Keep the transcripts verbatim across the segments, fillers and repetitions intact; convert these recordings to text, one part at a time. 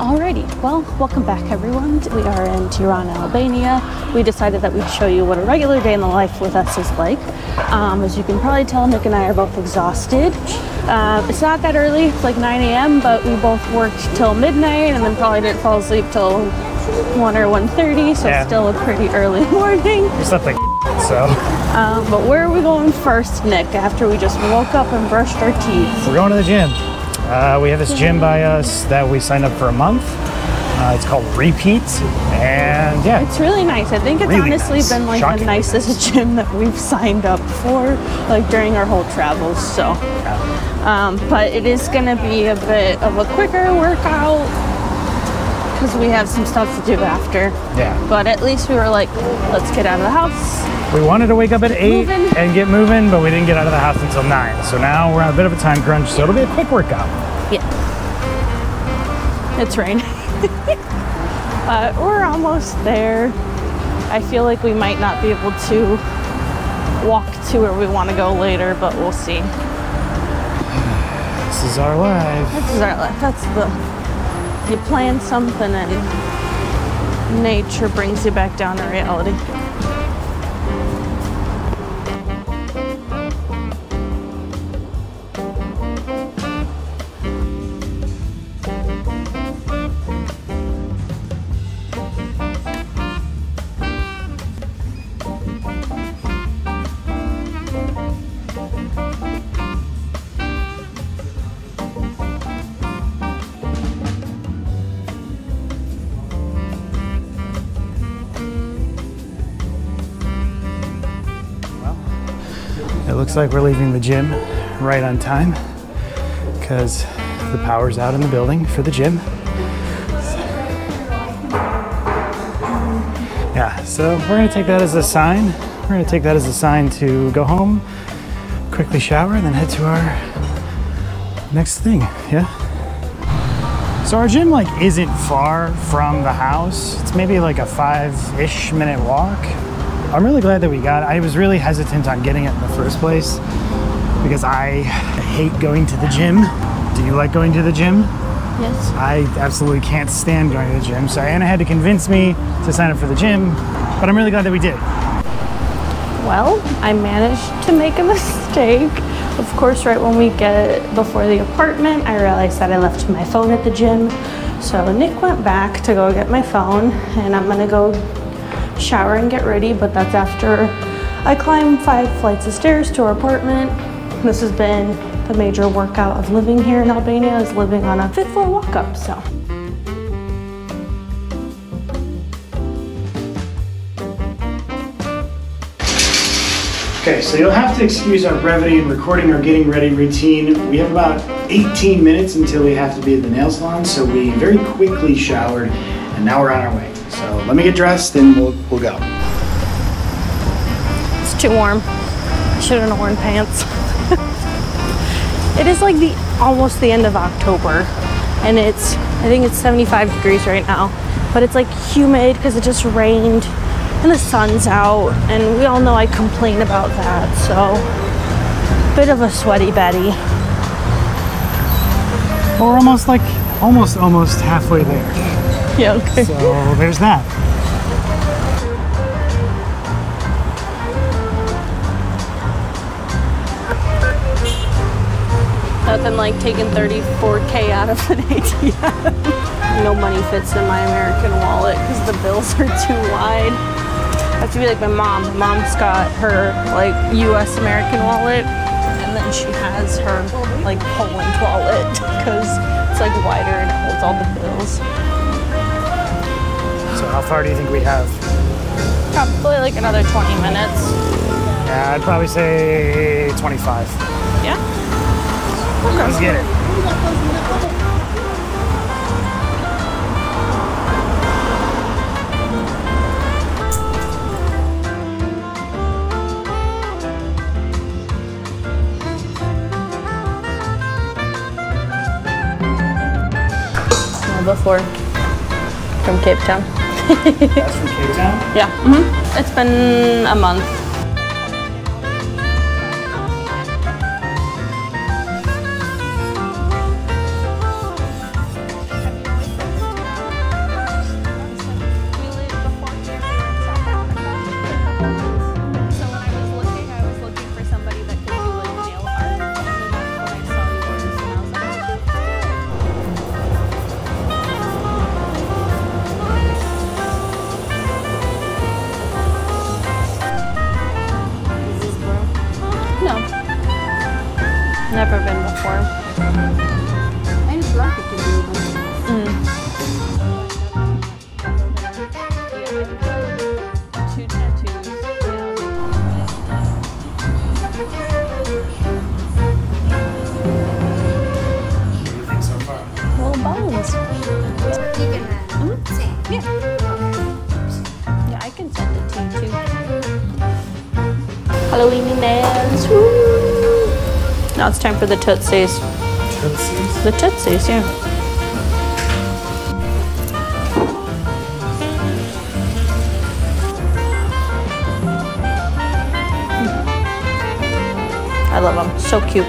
Alrighty, well, welcome back everyone. We are in Tirana, Albania. We decided that we'd show you what a regular day in the life with us is like. Um, as you can probably tell, Nick and I are both exhausted. Uh, it's not that early, it's like nine A M, but we both worked till midnight and then probably didn't fall asleep till one or one thirty, so yeah. It's still a pretty early morning. Something so. Um, but where are we going first, Nick, after we just woke up and brushed our teeth? We're going to the gym. Uh, we have this gym by us that we signed up for a month. Uh, it's called Repeat, and yeah. It's really nice. I think it's really honestly nice. been like Shocking. the nicest gym that we've signed up for, like during our whole travels, so. Um, but it is gonna be a bit of a quicker workout because we have some stuff to do after. Yeah. But at least we were like, let's get out of the house. We wanted to wake up at eight moving. and get moving, but we didn't get out of the house until nine. So now we're on a bit of a time crunch, so it'll be a quick workout. Yeah. It's raining. uh, we're almost there. I feel like we might not be able to walk to where we want to go later, but we'll see. This is our life. This is our life. That's the... You plan something and nature brings you back down to reality. It looks like we're leaving the gym right on time because the power's out in the building for the gym. Yeah, so we're gonna take that as a sign. We're gonna take that as a sign to go home, quickly shower, and then head to our next thing, yeah? So our gym like isn't far from the house. It's maybe like a five-ish minute walk. I'm really glad that we got it. I was really hesitant on getting it in the first place because I hate going to the gym. Do you like going to the gym? Yes. I absolutely can't stand going to the gym. So Anna had to convince me to sign up for the gym, but I'm really glad that we did. Well, I managed to make a mistake. Of course, right when we get before the apartment, I realized that I left my phone at the gym. So Nick went back to go get my phone and I'm gonna go shower and get ready, but that's after I climb five flights of stairs to our apartment. This has been the major workout of living here in Albania, is living on a fit for a walk-up, so. Okay, so you'll have to excuse our brevity in recording our getting ready routine. We have about eighteen minutes until we have to be at the nail salon, so we very quickly showered and now we're on our way. So let me get dressed and we'll, we'll go. It's too warm. I shouldn't have worn pants. It is like the almost the end of October and it's, I think it's seventy-five degrees right now, but it's like humid because it just rained and the sun's out and we all know I complain about that. So bit of a sweaty Betty. Well, we're almost like, almost, almost halfway there. Yeah, okay. So there's that. Nothing like taking thirty-four K out of an A T M. No money fits in my American wallet because the bills are too wide. I have to be like my mom. My mom's got her like U S American wallet and then she has her like Poland wallet because it's like wider and it holds all the bills. So how far do you think we have? Probably like another twenty minutes. Yeah, I'd probably say twenty-five. Yeah? Okay. Let's get it. Before, from Cape Town. That's from Cape Town? Yeah. Mm-hmm. It's been a month. Halloween nails. Woo. Now it's time for the tootsies. Tootsies? The tootsies, yeah. I love them, so cute.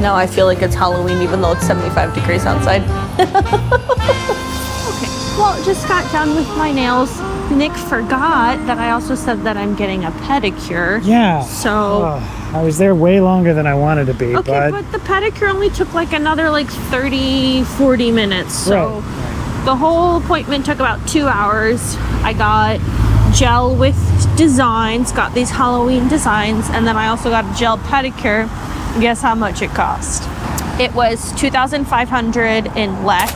Now I feel like it's Halloween even though it's seventy-five degrees outside. Okay, well, just got done with my nails. Nick forgot that I also said that I'm getting a pedicure. Yeah. So. Oh, I was there way longer than I wanted to be. Okay, but, but the pedicure only took like another like thirty, forty minutes. So right. The whole appointment took about two hours. I got gel with designs, got these Halloween designs, and then I also got a gel pedicure. Guess how much it cost? It was two thousand five hundred in lek,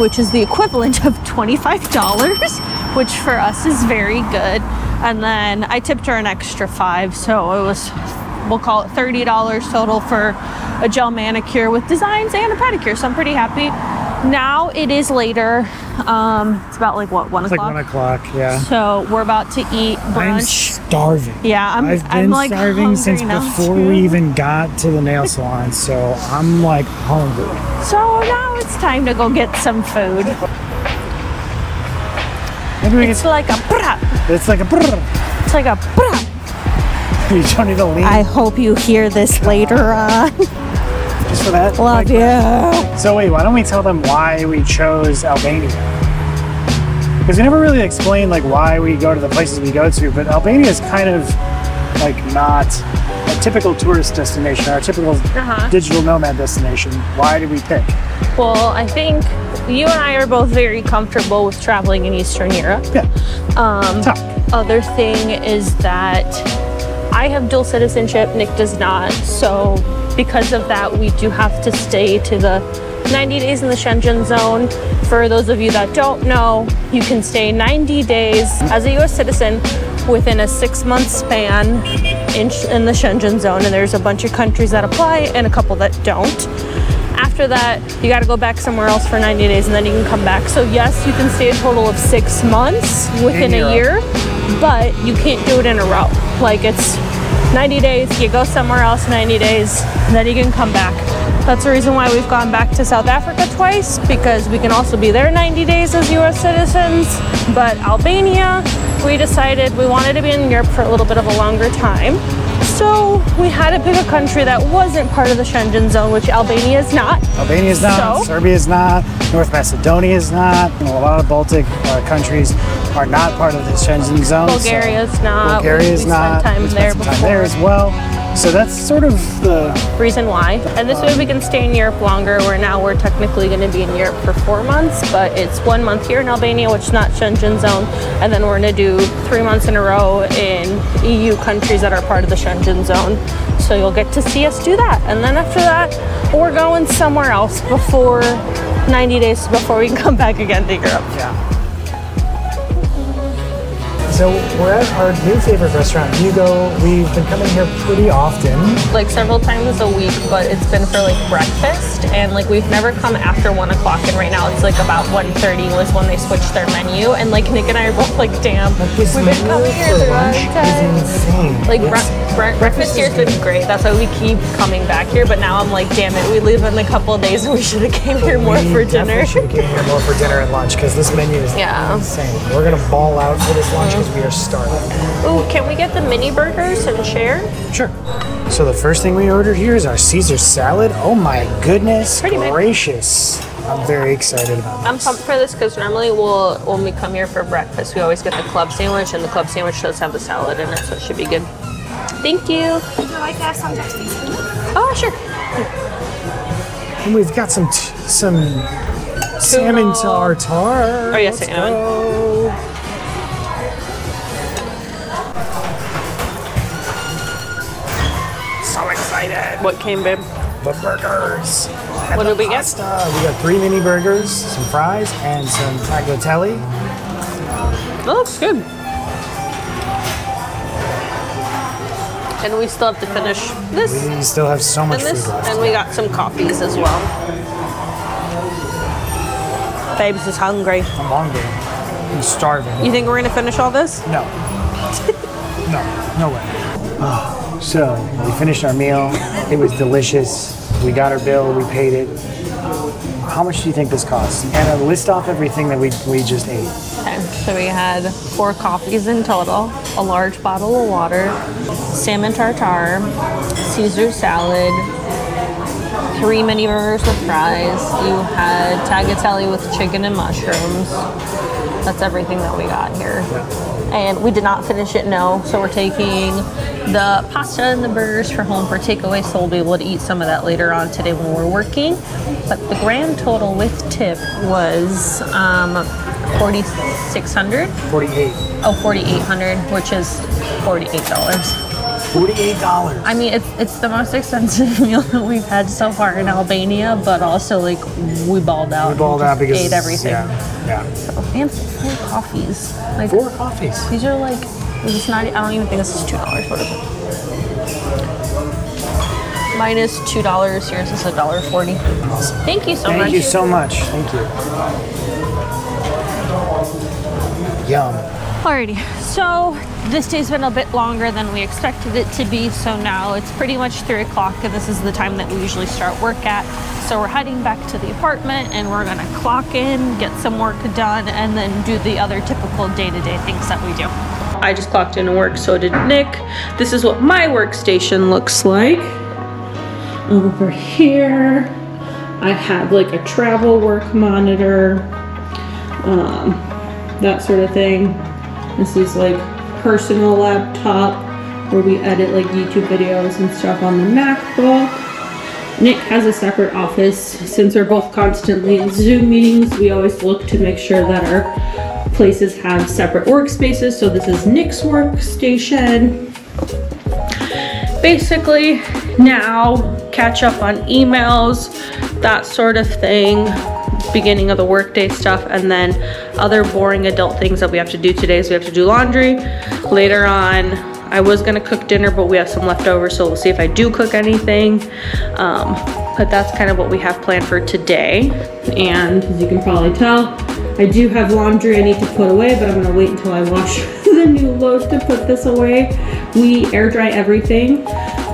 which is the equivalent of twenty-five dollars, which for us is very good. And then I tipped her an extra five, so it was, we'll call it thirty dollars total for a gel manicure with designs and a pedicure, so I'm pretty happy. Now it is later. Um, it's about like what, one o'clock? It's like one o'clock, yeah. So we're about to eat brunch. I'm starving. Yeah, I'm I've been I'm like starving since before too. we even got to the nail salon, so I'm like hungry. So now it's time to go get some food. It's like a brrrr. It's like a brrrr. It's like a brrrr. You don't need to leave. I hope you hear this later on. Just for that? Love you. So wait, why don't we tell them why we chose Albania? Because we never really explain like why we go to the places we go to, but Albania is kind of like not a typical tourist destination or a typical uh-huh. digital nomad destination. Why did we pick? Well, I think you and I are both very comfortable with traveling in Eastern Europe. Yeah. Um, Talk. Other thing is that I have dual citizenship, Nick does not, so because of that, we do have to stay to the ninety days in the Schengen zone. For those of you that don't know, you can stay ninety days as a U S citizen within a six month span in, in the Schengen zone. And there's a bunch of countries that apply and a couple that don't. After that, you gotta go back somewhere else for ninety days and then you can come back. So yes, you can stay a total of six months within a year, but you can't do it in a row. Like it's ninety days, you go somewhere else ninety days, and then you can come back. That's the reason why we've gone back to South Africa twice, because we can also be there ninety days as U S citizens. But Albania, we decided we wanted to be in Europe for a little bit of a longer time. So we had to pick a country that wasn't part of the Schengen zone, which Albania is not. Albania is not, so, Serbia is not, North Macedonia is not, and a lot of Baltic uh, countries are not part of the Schengen zone. Bulgaria is so not. Bulgaria is not. Time we spent some time there as well. So that's sort of the reason why. And this way we can stay in Europe longer, where now we're technically going to be in Europe for four months, but it's one month here in Albania, which is not Schengen zone. And then we're going to do three months in a row in E U countries that are part of the Schengen zone. So you'll get to see us do that. And then after that, we're going somewhere else before ninety days before we can come back again to Europe. Yeah. So we're at our new favorite restaurant, Hugo. We've been coming here pretty often. Like several times a week, but it's been for like breakfast. And like we've never come after one o'clock. And right now it's like about one thirty was when they switched their menu. And like Nick and I are both like, damn, like we've been coming here for lunch. Is insane. Like yes. bre bre breakfast here's been great. That's why we keep coming back here. But now I'm like, damn it, we leave in a couple of days and we should have came here more for dinner. We should have came here more for dinner and lunch because this menu is yeah. insane. We're gonna ball out for this lunch. We are starving. Oh, can we get the mini burgers and share? Sure. So the first thing we ordered here is our Caesar salad. Oh my goodness Pretty gracious. Big. I'm very excited about this. I'm pumped for this because normally we'll, when we come here for breakfast, we always get the club sandwich, and the club sandwich does have the salad in it, so it should be good. Thank you. Would you like to have some Japanese food? Oh, sure. And we've got some, t some salmon tartare. Oh, yes, Let's salmon. Go. What came, babe? The burgers. What did we pasta. get? We got three mini burgers, some fries, and some tagliatelle. That looks good. And we still have to finish this. We still have so much and this, food left. And we got some coffees as well. Babes is hungry. I'm hungry. I'm starving. You think we're gonna finish all this? No. No. No way. Oh, so we finished our meal. It was delicious. We got our bill. We paid it. How much do you think this costs? Anna, list off everything that we, we just ate. Okay, so we had four coffees in total, a large bottle of water, salmon tartare, Caesar salad, three mini burgers with fries. You had tagliatelle with chicken and mushrooms. That's everything that we got here. And we did not finish it, no. So we're taking the pasta and the burgers for home for takeaway, so we'll be able to eat some of that later on today when we're working. But the grand total with tip was um, forty-six hundred dollars. forty-eight. Oh, forty-eight hundred dollars, which is forty-eight dollars. forty-eight dollars. I mean, it's, it's the most expensive meal that we've had so far in Albania, but also, like, we balled out. We balled out because... ate everything. Yeah, yeah. So fancy. Four coffees. Like, four coffees. These are, like, it's not, I don't even think this is two dollars. What is it? Minus two dollars. Yours is a dollar forty. Awesome. Thank you so Thank much. Thank you so much. Thank you. Yum. Alrighty. So... this day's been a bit longer than we expected it to be, so now it's pretty much three o'clock, and this is the time that we usually start work at. So we're heading back to the apartment, and we're going to clock in, get some work done, and then do the other typical day-to-day things that we do. I just clocked in and worked, so did Nick. This is what my workstation looks like. Over here, I have like a travel work monitor, um, that sort of thing. This is like... personal laptop where we edit like YouTube videos and stuff on the MacBook. Nick has a separate office. Since we're both constantly in Zoom meetings, we always look to make sure that our places have separate workspaces. So this is Nick's workstation. Basically, now catch up on emails, that sort of thing. Beginning of the workday stuff, and then other boring adult things that we have to do today. So we have to do laundry. Later on, I was gonna cook dinner, but we have some leftovers, so we'll see if I do cook anything. Um, but that's kind of what we have planned for today. And as you can probably tell, I do have laundry I need to put away, but I'm gonna wait until I wash the new load to put this away. We air dry everything.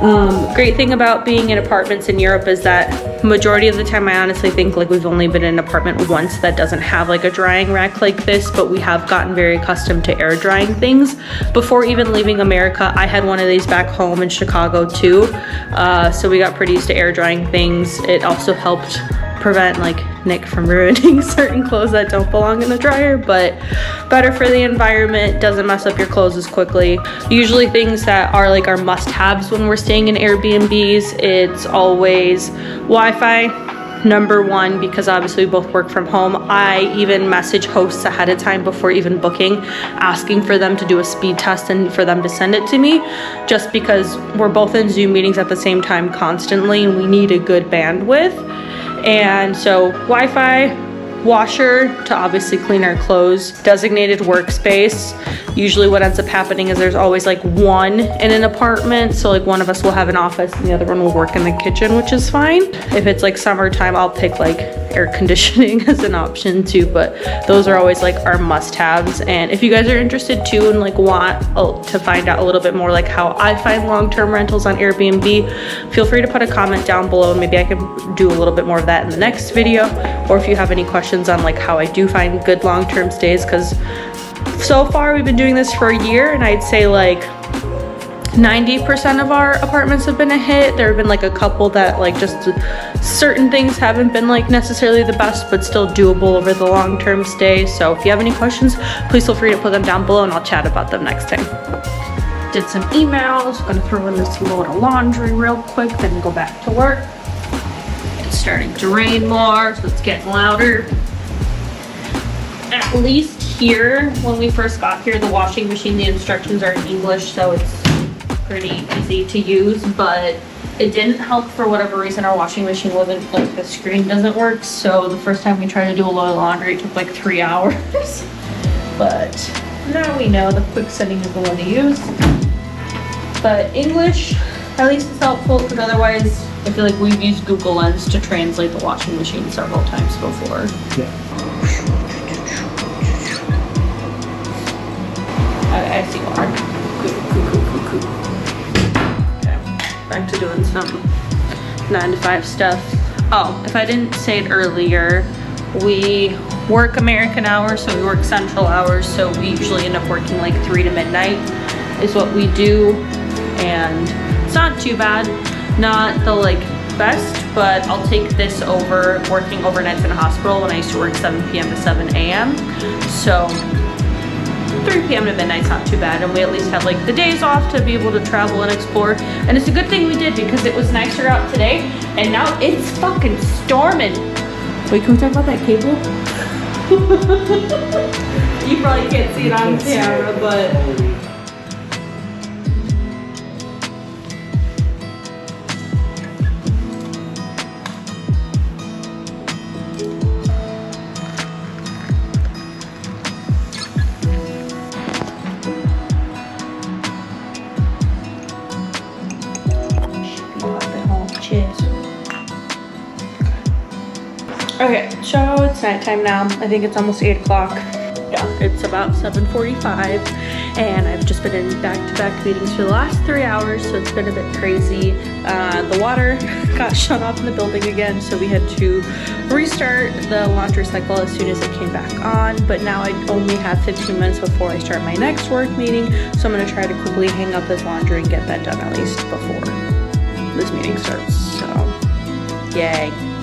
Um, great thing about being in apartments in Europe is that majority of the time I honestly think like we've only been in an apartment once that doesn't have like a drying rack like this, but we have gotten very accustomed to air drying things. Before even leaving America, I had one of these back home in Chicago too, uh, so we got pretty used to air drying things. It also helped prevent like Nick from ruining certain clothes that don't belong in the dryer, but better for the environment, doesn't mess up your clothes as quickly. Usually things that are like our must-haves when we're staying in Airbnbs, it's always Wi-Fi. Number one, because obviously we both work from home. I even message hosts ahead of time before even booking, asking for them to do a speed test and for them to send it to me, just because we're both in Zoom meetings at the same time constantly and we need a good bandwidth. And so Wi-Fi, washer to obviously clean our clothes, designated workspace. Usually what ends up happening is there's always like one in an apartment. So like one of us will have an office and the other one will work in the kitchen, which is fine. If it's like summertime, I'll pick like air conditioning as an option too, but those are always like our must-haves. And if you guys are interested too and like want to find out a little bit more like how I find long-term rentals on Airbnb, feel free to put a comment down below and maybe I can do a little bit more of that in the next video. Or if you have any questions on like how I do find good long-term stays, because so far we've been doing this for a year and I'd say like ninety percent of our apartments have been a hit. There have been like a couple that like just certain things haven't been like necessarily the best, but still doable over the long-term stay. So if you have any questions, please feel free to put them down below and I'll chat about them next time. Did some emails, gonna throw in this load of laundry real quick, then go back to work. Starting to rain more, so it's getting louder. At least here, when we first got here, the washing machine, the instructions are in English, so it's pretty easy to use, but it didn't help for whatever reason. Our washing machine wasn't, like the screen doesn't work, so the first time we tried to do a load of laundry, it took like three hours. But now we know the quick setting is the one to use. But English, at least it's helpful, because otherwise, I feel like we've used Google Lens to translate the washing machine several times before. Yeah. I, I see water. back to doing some nine to five stuff. Oh, if I didn't say it earlier, we work American hours, so we work Central hours, so we usually end up working like three to midnight is what we do, and it's not too bad. Not the like best, but I'll take this over working overnights in a hospital when I used to work seven p m to seven a m So three p m to midnight's not too bad, and we at least had like the days off to be able to travel and explore. And it's a good thing we did because it was nicer out today, and now it's fucking storming. Wait, can we talk about that cable? You probably can't see it on camera, but... Okay, so it's nighttime now. I think it's almost eight o'clock. Yeah, it's about seven forty-five, and I've just been in back-to-back meetings for the last three hours, so it's been a bit crazy. Uh, the water got shut off in the building again, so we had to restart the laundry cycle as soon as it came back on, but now I only have fifteen minutes before I start my next work meeting, so I'm gonna try to quickly hang up this laundry and get that done at least before this meeting starts, so yay.